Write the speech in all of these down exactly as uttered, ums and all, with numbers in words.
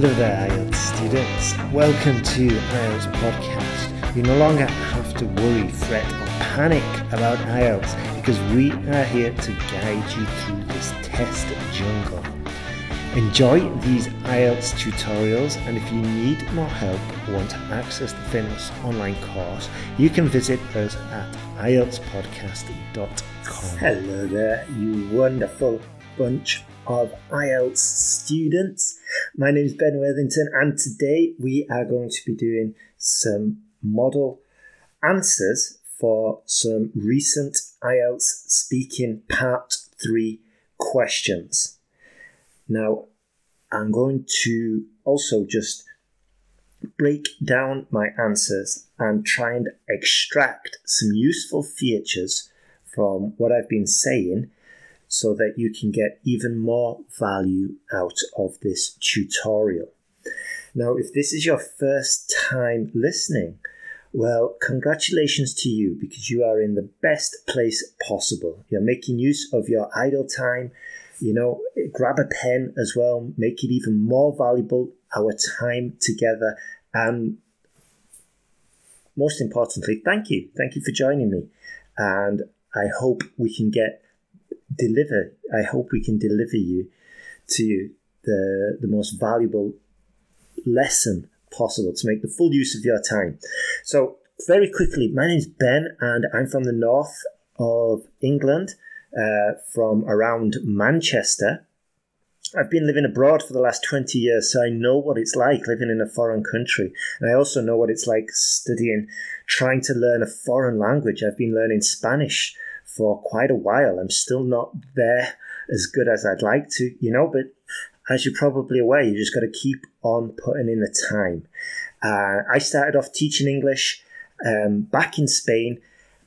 Hello there, I E L T S students. Welcome to I E L T S Podcast. You no longer have to worry, fret or panic about I E L T S because we are here to guide you through this test jungle. Enjoy these I E L T S tutorials, and if you need more help or want to access the Finnish online course, you can visit us at I E L T S podcast dot com. Hello there, you wonderful bunch of I E L T S students. My name is Ben Worthington, and today we are going to be doing some model answers for some recent I E L T S speaking part three questions. Now, I'm going to also just break down my answers and try and extract some useful features from what I've been saying, so that you can get even more value out of this tutorial. Now, if this is your first time listening, well, congratulations to you, because you are in the best place possible. You're making use of your idle time. You know, grab a pen as well, make it even more valuable, our time together. And most importantly, thank you. Thank you for joining me. And I hope we can get deliver I hope we can deliver you to the the most valuable lesson possible, to make the full use of your time. So very quickly, my name's Ben and I'm from the north of England, uh, from around Manchester. I've been living abroad for the last twenty years, so I know what it's like living in a foreign country. And I also know what it's like studying, trying to learn a foreign language. I've been learning Spanish for quite a while. I'm still not there as good as I'd like to, you know, but as you're probably aware, you just got to keep on putting in the time. Uh, I started off teaching English um, back in Spain,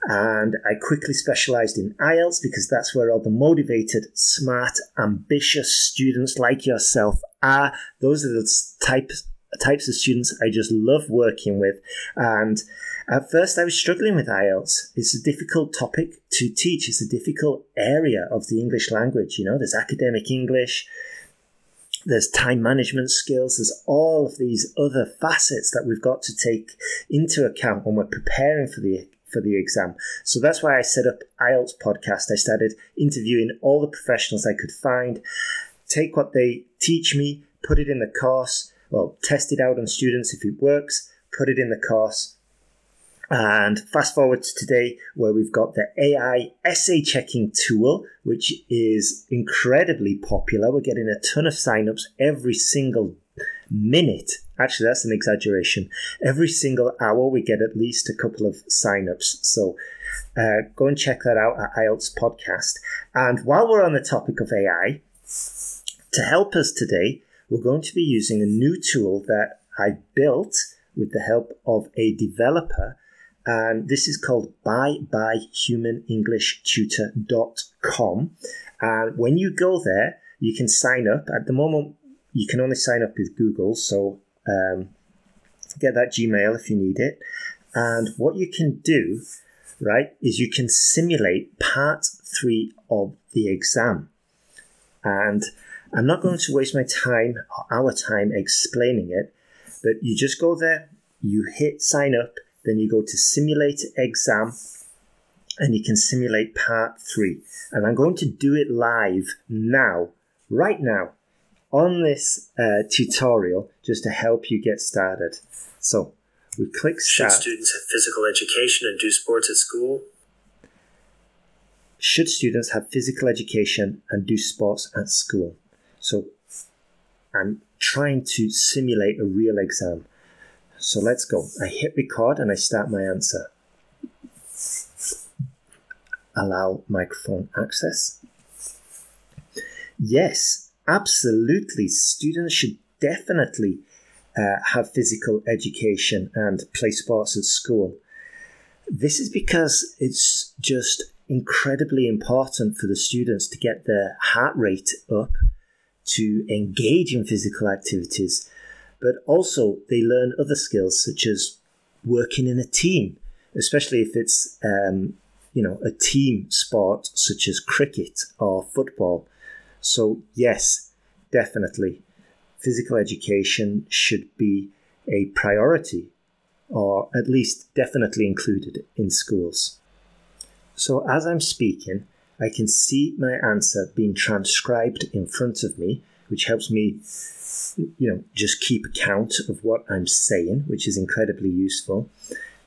and I quickly specialized in I E L T S because that's where all the motivated, smart, ambitious students like yourself are. Those are the types types of students I just love working with. And at first I was struggling with I E L T S. It's a difficult topic to teach. It's a difficult area of the English language. You know, there's academic English, there's time management skills, there's all of these other facets that we've got to take into account when we're preparing for the for the exam. So that's why I set up I E L T S Podcast. I started interviewing all the professionals I could find, take what they teach me, put it in the course, well, test it out on students. If it works, put it in the course. And fast forward to today, where we've got the A I essay checking tool, which is incredibly popular. We're getting a ton of signups every single minute. Actually, that's an exaggeration. Every single hour, we get at least a couple of signups. So uh, go and check that out at I E L T S Podcast. And while we're on the topic of A I, to help us today, we're going to be using a new tool that I built with the help of a developer. And this is called bye bye human english tutor dot com. And when you go there, you can sign up. At the moment, you can only sign up with Google. So um, get that Gmail if you need it. And what you can do, right, is you can simulate part three of the exam. And I'm not going to waste my time or our time explaining it, but you just go there, you hit sign up, then you go to simulate exam, and you can simulate part three. And I'm going to do it live now, right now, on this uh, tutorial, just to help you get started. So we click start. Should students have physical education and do sports at school? Should students have physical education and do sports at school? So I'm trying to simulate a real exam. So let's go. I hit record and I start my answer. Allow microphone access. Yes, absolutely. Students should definitely uh, have physical education and play sports at school. This is because it's just incredibly important for the students to get their heart rate up, to engage in physical activities. But also they learn other skills such as working in a team, especially if it's, um, you know, a team sport such as cricket or football. So yes, definitely physical education should be a priority, or at least definitely included in schools. So as I'm speaking, I can see my answer being transcribed in front of me, which helps me, you know, just keep account of what I'm saying, which is incredibly useful.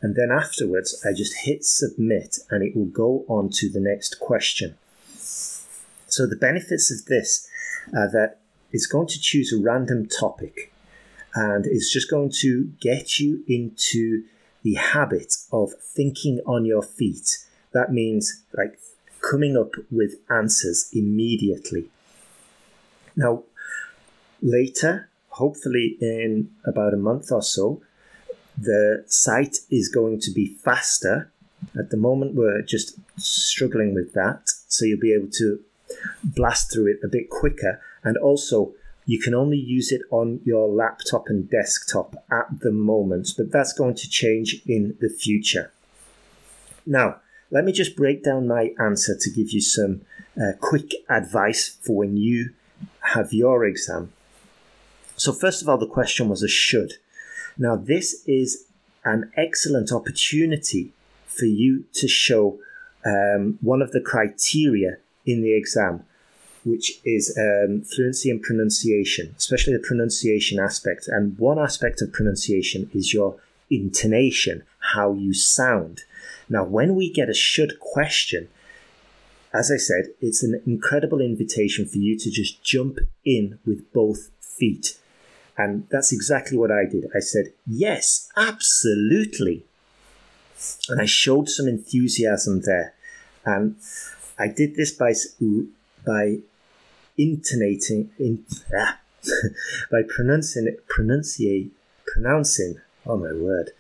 And then afterwards, I just hit submit and it will go on to the next question. So the benefits of this are that it's going to choose a random topic and it's just going to get you into the habit of thinking on your feet. That means like coming up with answers immediately. Now, later, hopefully in about a month or so, the site is going to be faster. At the moment, we're just struggling with that. So you'll be able to blast through it a bit quicker. And also, you can only use it on your laptop and desktop at the moment, but that's going to change in the future. Now, let me just break down my answer to give you some uh, quick advice for when you have your exam. So first of all, the question was a should. Now, this is an excellent opportunity for you to show um, one of the criteria in the exam, which is um, fluency and pronunciation, especially the pronunciation aspect. And one aspect of pronunciation is your intonation, how you sound. Now, when we get a should question, as I said, it's an incredible invitation for you to just jump in with both feet. And that's exactly what I did. I said, yes, absolutely. And I showed some enthusiasm there. And I did this by, by intonating, in, ah, by pronouncing, pronunciate, pronouncing, oh my word.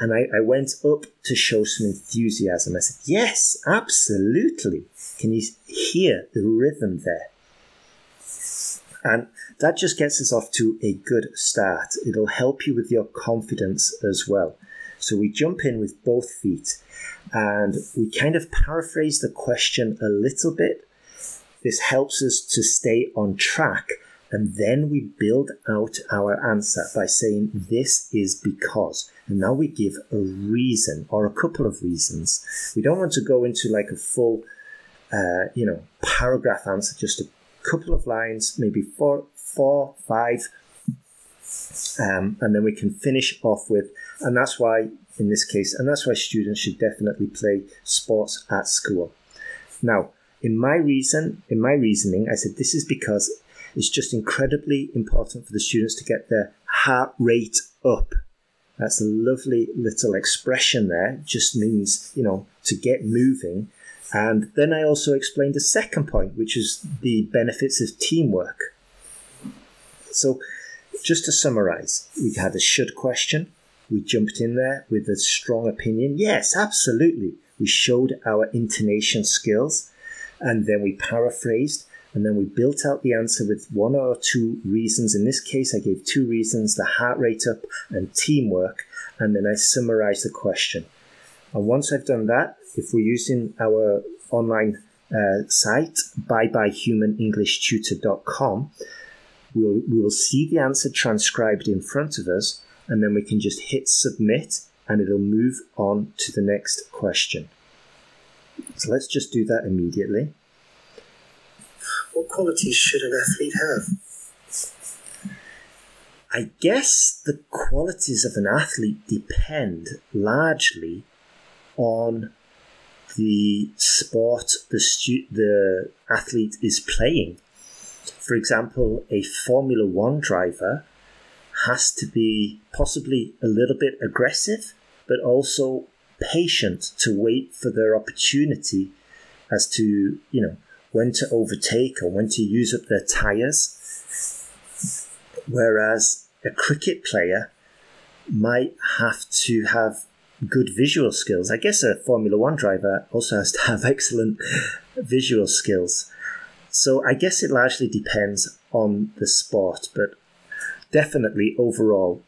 And I, I went up to show some enthusiasm. I said, yes, absolutely. Can you hear the rhythm there? And that just gets us off to a good start. It'll help you with your confidence as well. So we jump in with both feet and we kind of paraphrase the question a little bit. This helps us to stay on track. And then we build out our answer by saying, this is because. And now we give a reason or a couple of reasons. We don't want to go into like a full, uh, you know, paragraph answer, just a couple of lines, maybe four, four, five, um, and then we can finish off with, and that's why, in this case, and that's why students should definitely play sports at school. Now, in my reason, in my reasoning, I said, this is because it's just incredibly important for the students to get their heart rate up. That's a lovely little expression there. It just means, you know, to get moving. And then I also explained a second point, which is the benefits of teamwork. So just to summarize, we had a should question. We jumped in there with a strong opinion. Yes, absolutely. We showed our intonation skills and then we paraphrased. And then we built out the answer with one or two reasons. In this case, I gave two reasons, the heart rate up and teamwork. And then I summarized the question. And once I've done that, if we're using our online uh, site, bye bye human english tutor dot com, we'll, we will see the answer transcribed in front of us. And then we can just hit submit and it'll move on to the next question. So let's just do that immediately. What qualities should an athlete have? I guess the qualities of an athlete depend largely on the sport the, stu the athlete is playing. For example, a Formula One driver has to be possibly a little bit aggressive, but also patient to wait for their opportunity as to, you know, when to overtake or when to use up their tyres. Whereas a cricket player might have to have good visual skills. I guess a Formula One driver also has to have excellent visual skills. So I guess it largely depends on the sport, but definitely overall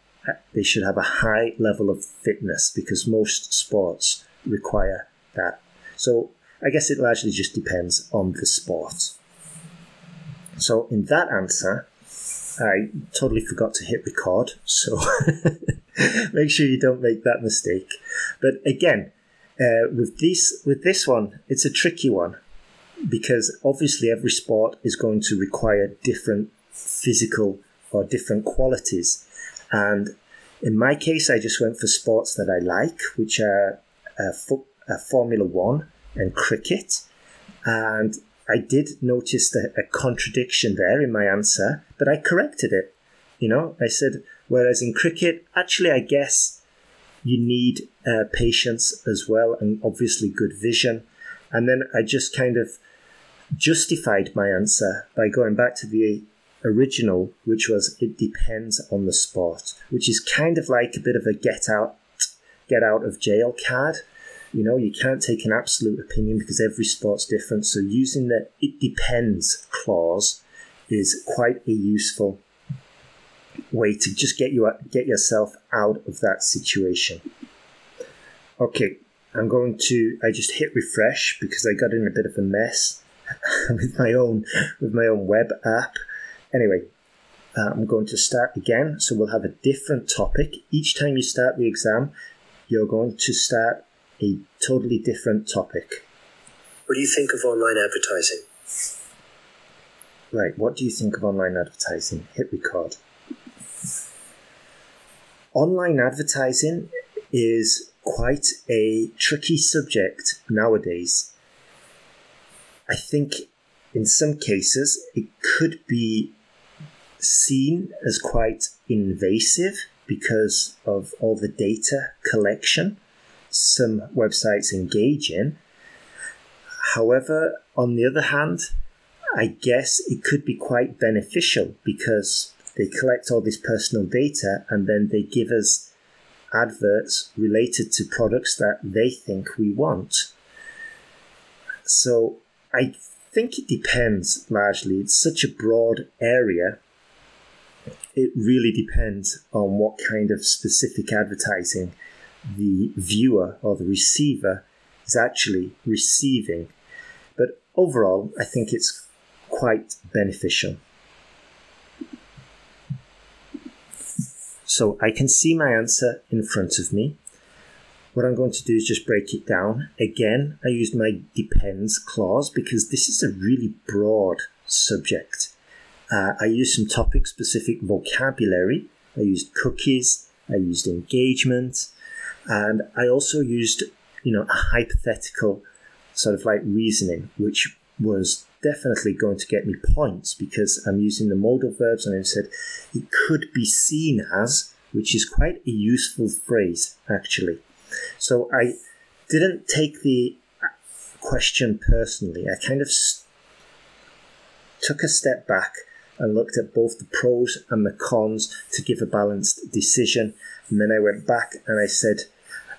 they should have a high level of fitness because most sports require that. So I guess it largely just depends on the sport. So in that answer, I totally forgot to hit record, so make sure you don't make that mistake. But again, uh, with these, with this one, it's a tricky one because obviously every sport is going to require different physical or different qualities. And in my case, I just went for sports that I like, which are uh, fo- uh, Formula One and cricket. And I did notice a, a contradiction there in my answer, but I corrected it. You know, I said, whereas in cricket, actually, I guess you need uh, patience as well and obviously good vision. And then I just kind of justified my answer by going back to the original, which was it depends on the sport, which is kind of like a bit of a get out, get out of jail card. You know, you can't take an absolute opinion because every sport's different. So using the it depends clause is quite a useful way to just get you get yourself out of that situation. Okay, I'm going to, I just hit refresh because I got in a bit of a mess with my own, with my own web app. Anyway, uh, I'm going to start again. So we'll have a different topic. Each time you start the exam, you're going to start a totally different topic. What do you think of online advertising? Right, what do you think of online advertising? Hit record. Online advertising is quite a tricky subject nowadays. I think in some cases it could be seen as quite invasive because of all the data collection some websites engage in. However, on the other hand, I guess it could be quite beneficial because they collect all this personal data and then they give us adverts related to products that they think we want. So I think it depends largely. It's such a broad area. It really depends on what kind of specific advertising the viewer or the receiver is actually receiving. But overall, I think it's quite beneficial. So I can see my answer in front of me. What I'm going to do is just break it down. Again, I used my depends clause because this is a really broad subject. Uh, I used some topic-specific vocabulary. I used cookies. I used engagement. And I also used, you know, a hypothetical sort of like reasoning, which was definitely going to get me points because I'm using the modal verbs and I said it could be seen as, which is quite a useful phrase, actually. So I didn't take the question personally. I kind of st- took a step back and looked at both the pros and the cons to give a balanced decision. And then I went back and I said,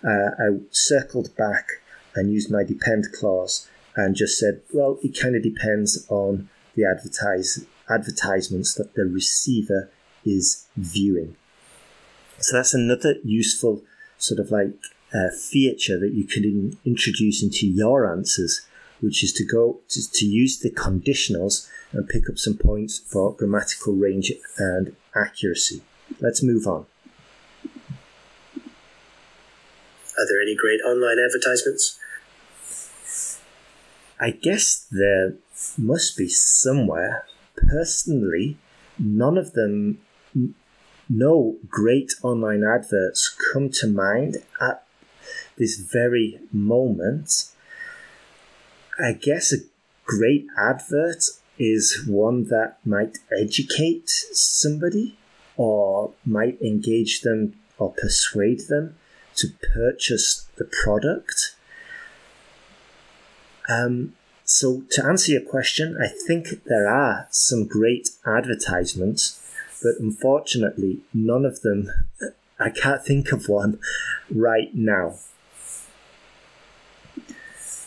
uh, I circled back and used my depend clause and just said, well, it kind of depends on the advertise advertisements that the receiver is viewing. So that's another useful sort of like uh, feature that you can in- introduce into your answers, which is to go to, to use the conditionals and pick up some points for grammatical range and accuracy. Let's move on. Are there any great online advertisements? I guess there must be somewhere. Personally, none of them, no great online adverts come to mind at this very moment. I guess a great advert is one that might educate somebody or might engage them or persuade them to purchase the product. Um, so to answer your question, I think there are some great advertisements, but unfortunately, none of them, I can't think of one right now.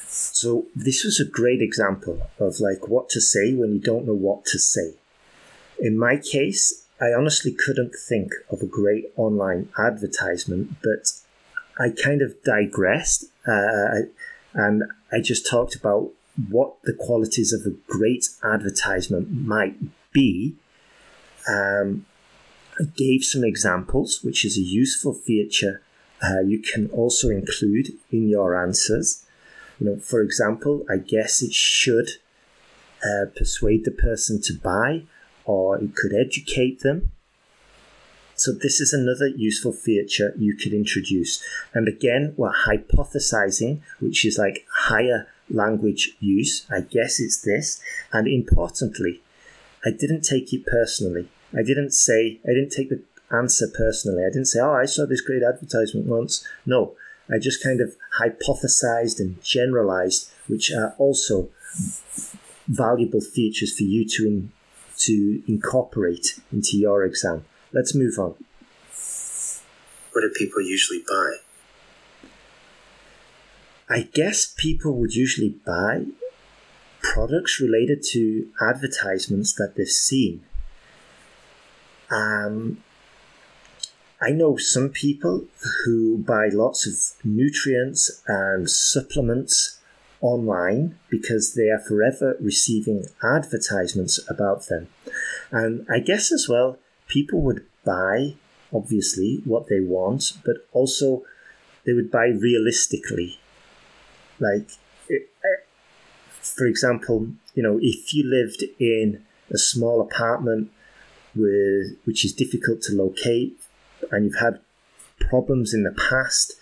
So this was a great example of like what to say when you don't know what to say. In my case, I honestly couldn't think of a great online advertisement, but I kind of digressed uh, and I just talked about what the qualities of a great advertisement might be Um, I gave some examples, which is a useful feature uh, you can also include in your answers. You know, for example, I guess it should uh, persuade the person to buy, or it could educate them. So this is another useful feature you could introduce. And again, we're hypothesizing, which is like higher language use. I guess it's this. And importantly, I didn't take it personally. I didn't say, I didn't take the answer personally. I didn't say, oh, I saw this great advertisement once. No, I just kind of hypothesized and generalized, which are also valuable features for you to, in, to incorporate into your exam. Let's move on. What do people usually buy? I guess people would usually buy products related to advertisements that they've seen. Um, I know some people who buy lots of nutrients and supplements online because they are forever receiving advertisements about them. And I guess as well, people would buy, obviously, what they want, but also they would buy realistically. Like, for example, you know, if you lived in a small apartment with, which is difficult to locate, and you've had problems in the past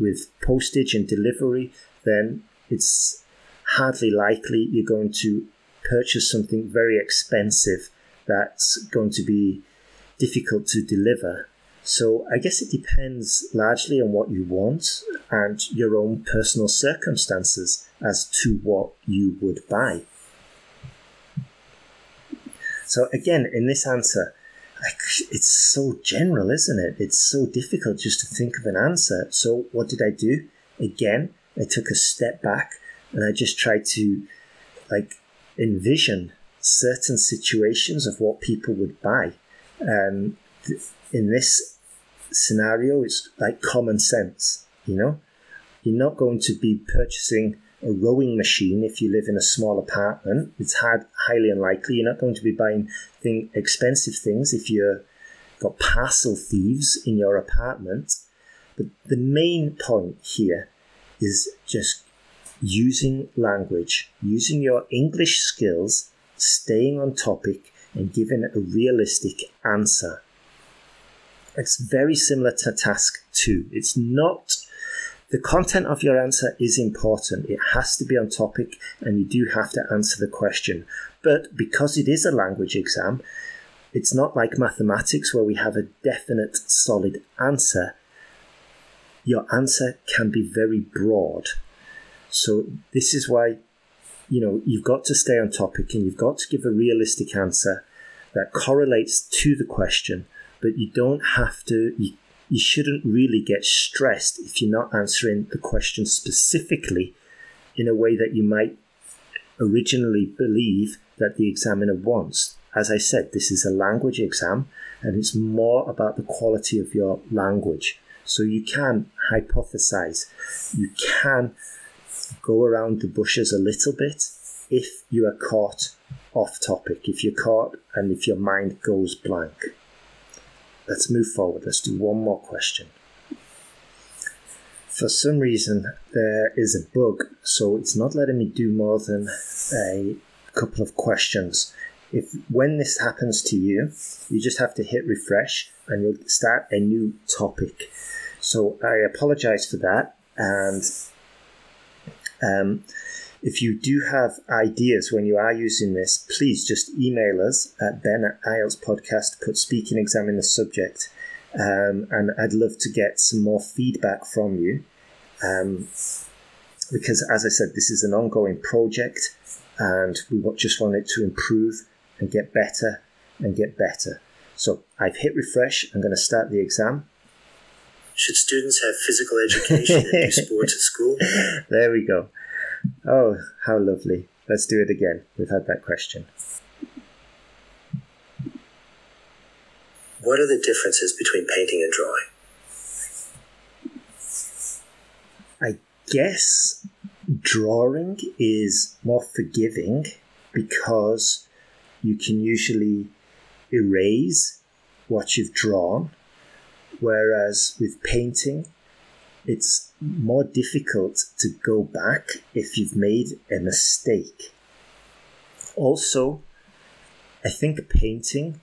with postage and delivery, then it's hardly likely you're going to purchase something very expensive that's going to be difficult to deliver. So I guess it depends largely on what you want and your own personal circumstances as to what you would buy. So again, in this answer, it's so general, isn't it? It's so difficult just to think of an answer. So what did I do? Again, I took a step back and I just tried to like envision certain situations of what people would buy. Um, in this scenario, it's like common sense, you know? You're not going to be purchasing a rowing machine if you live in a small apartment. It's hard, highly unlikely. You're not going to be buying thing, expensive things if you've got parcel thieves in your apartment. But the main point here is just using language, using your English skills, staying on topic, and given a realistic answer. It's very similar to task two. It's not, the content of your answer is important. It has to be on topic and you do have to answer the question. But because it is a language exam, it's not like mathematics where we have a definite solid answer. Your answer can be very broad. So this is why, you know, you've got to stay on topic and you've got to give a realistic answer that correlates to the question, but you don't have to, you, you shouldn't really get stressed if you're not answering the question specifically in a way that you might originally believe that the examiner wants. As I said, this is a language exam and it's more about the quality of your language. So you can hypothesize, you can go around the bushes a little bit if you are caught off topic, if you're caught and if your mind goes blank. Let's move forward. Let's do one more question. For some reason, there is a bug, so it's not letting me do more than a couple of questions. If when this happens to you, you just have to hit refresh and you'll start a new topic. So I apologize for that, and Um, if you do have ideas when you are using this, please just email us at ben at I E L T S podcast, put speaking exam in the subject, um, and I'd love to get some more feedback from you, um, because as I said, this is an ongoing project and we just want it to improve and get better and get better. So I've hit refresh, I'm going to start the exam. Should students have physical education and do sports at school? There we go. Oh, how lovely. Let's do it again. We've had that question. What are the differences between painting and drawing? I guess drawing is more forgiving because you can usually erase what you've drawn, whereas with painting, it's more difficult to go back if you've made a mistake. Also, I think painting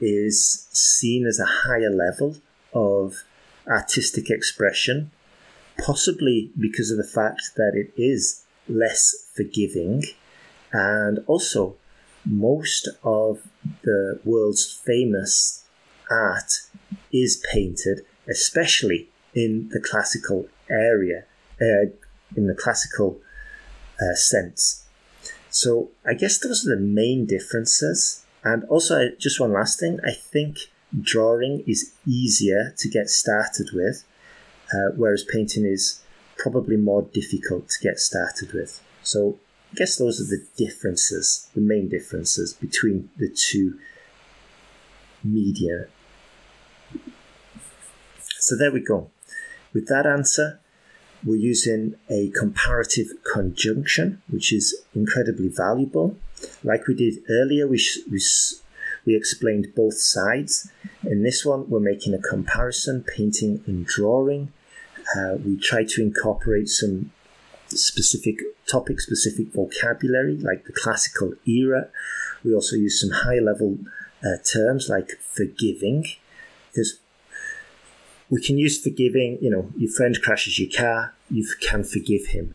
is seen as a higher level of artistic expression, possibly because of the fact that it is less forgiving, and also most of the world's famous art is painted, especially in the classical area, uh, in the classical uh, sense. So I guess those are the main differences. And also, just one last thing, I think drawing is easier to get started with, uh, whereas painting is probably more difficult to get started with. So I guess those are the differences, the main differences between the two media. So there we go. With that answer, we're using a comparative conjunction, which is incredibly valuable. Like we did earlier, we, we, we explained both sides. In this one, we're making a comparison, painting and drawing. Uh, we try to incorporate some specific topic-specific vocabulary, like the classical era. We also use some high-level uh, terms like forgiving, because we can use forgiving, you know, your friend crashes your car, you can forgive him.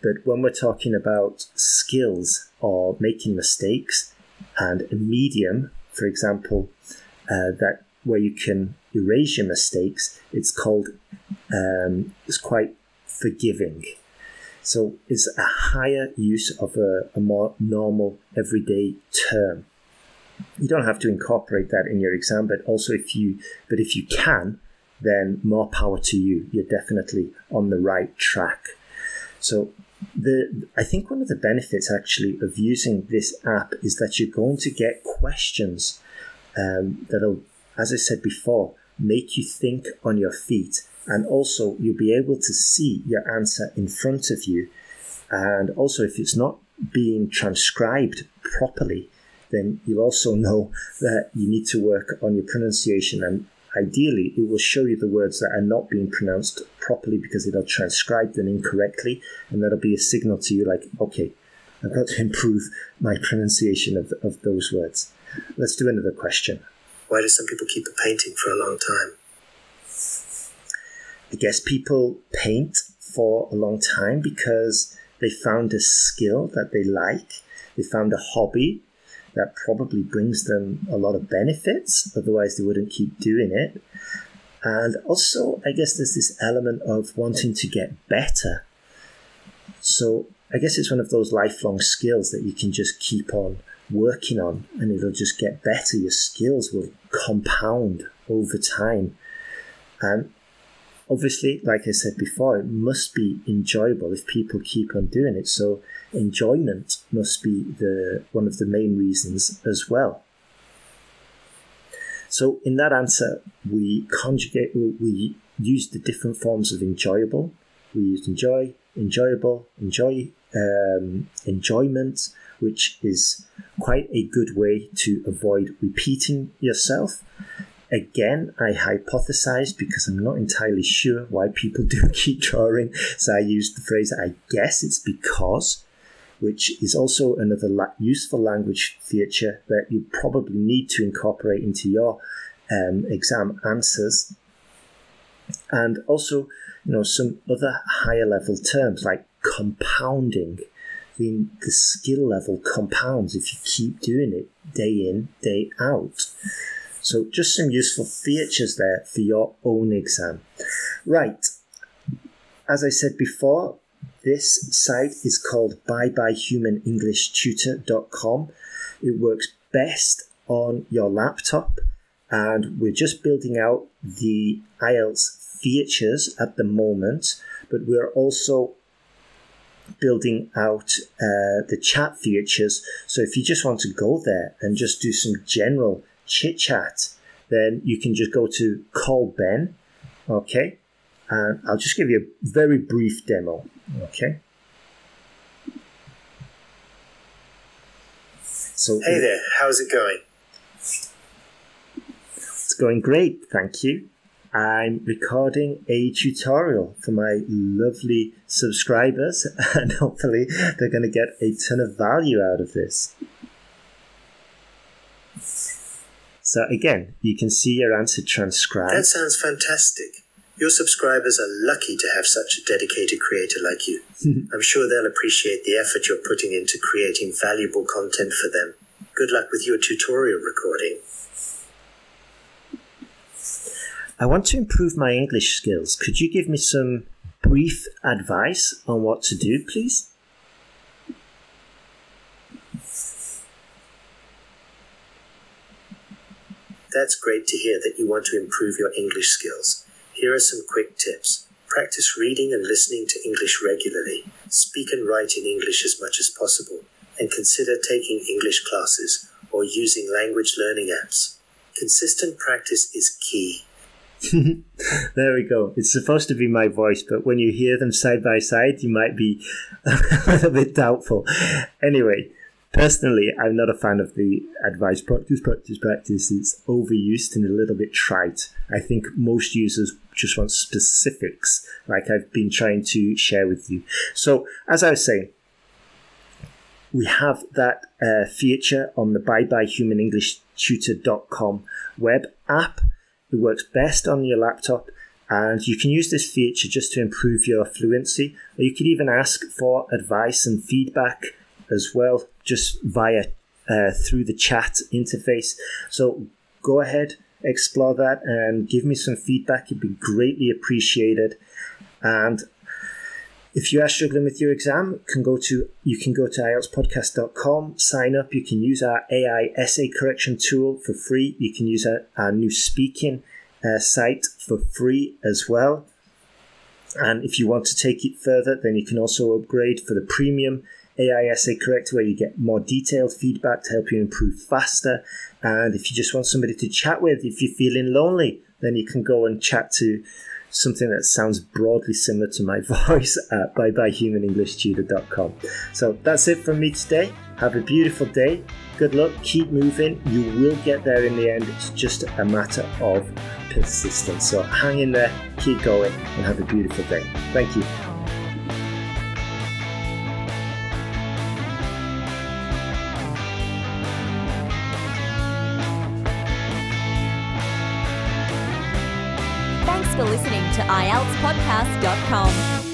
But when we're talking about skills or making mistakes and a medium, for example, uh, that where you can erase your mistakes, it's called, um, it's quite forgiving. So it's a higher use of a, a more normal everyday term. You don't have to incorporate that in your exam, but also if you, but if you can, then more power to you. You're definitely on the right track. So the I think one of the benefits actually of using this app is that you're going to get questions um, that'll, as I said before, make you think on your feet. And also you'll be able to see your answer in front of you. And also if it's not being transcribed properly, then you'll also know that you need to work on your pronunciation, and ideally, it will show you the words that are not being pronounced properly because it'll transcribe them incorrectly, and that'll be a signal to you like, okay, I've got to improve my pronunciation of, of those words. Let's do another question. Why do some people keep a painting for a long time? I guess people paint for a long time because they found a skill that they like. They found a hobby that probably brings them a lot of benefits, otherwise they wouldn't keep doing it. And also, I guess there's this element of wanting to get better. So I guess it's one of those lifelong skills that you can just keep on working on, and it'll just get better. Your skills will compound over time. And obviously, like I said before, it must be enjoyable if people keep on doing it. So enjoyment must be the one of the main reasons as well. So in that answer, we conjugate, we use the different forms of enjoyable. We used enjoy, enjoyable, enjoy, um, enjoyment, which is quite a good way to avoid repeating yourself. Again, I hypothesized because I'm not entirely sure why people do keep drawing. So I used the phrase, I guess it's because, which is also another la useful language feature that you probably need to incorporate into your um, exam answers. And also, you know, some other higher level terms like compounding. I mean, the skill level compounds if you keep doing it day in, day out. So just some useful features there for your own exam. Right, as I said before, this site is called bye bye human english tutor dot com. It works best on your laptop, and we're just building out the I E L T S features at the moment, but we're also building out uh, the chat features. So if you just want to go there and just do some general chit chat, then you can just go to call Ben, okay? And I'll just give you a very brief demo, okay? So, hey there, how's it going? going great, thank you. I'm recording a tutorial for my lovely subscribers, and hopefully they're going to get a ton of value out of this. So again, you can see your answer transcribed. That sounds fantastic. Your subscribers are lucky to have such a dedicated creator like you. I'm sure they'll appreciate the effort you're putting into creating valuable content for them. Good luck with your tutorial recording. I want to improve my English skills. Could you give me some brief advice on what to do, please? That's great to hear that you want to improve your English skills. Here are some quick tips. Practice reading and listening to English regularly. Speak and write in English as much as possible. And consider taking English classes or using language learning apps. Consistent practice is key. There we go. It's supposed to be my voice, but when you hear them side by side, you might be a little bit doubtful. Anyway, personally, I'm not a fan of the advice practice, practice, practice. It's overused and a little bit trite. I think most users just want specifics, like I've been trying to share with you. So, as I was saying, we have that uh, feature on the bye bye human english tutor dot com web app. It works best on your laptop, and you can use this feature just to improve your fluency, or you could even ask for advice and feedback as well, just via uh, through the chat interface. So go ahead, explore that, and give me some feedback. It'd be greatly appreciated. And if you are struggling with your exam, can go to you can go to I E L T S podcast dot com, sign up. You can use our A I essay correction tool for free. You can use our, our new speaking uh, site for free as well. And if you want to take it further, then you can also upgrade for the premium A I essay correct, where you get more detailed feedback to help you improve faster. And if you just want somebody to chat with, if you're feeling lonely, then you can go and chat to something that sounds broadly similar to my voice at bye bye human english tutor dot com. So that's it from me today. Have a beautiful day. Good luck. Keep moving. You will get there in the end. It's just a matter of persistence. So hang in there, keep going, and have a beautiful day. Thank you. For listening to I E L T S podcast dot com.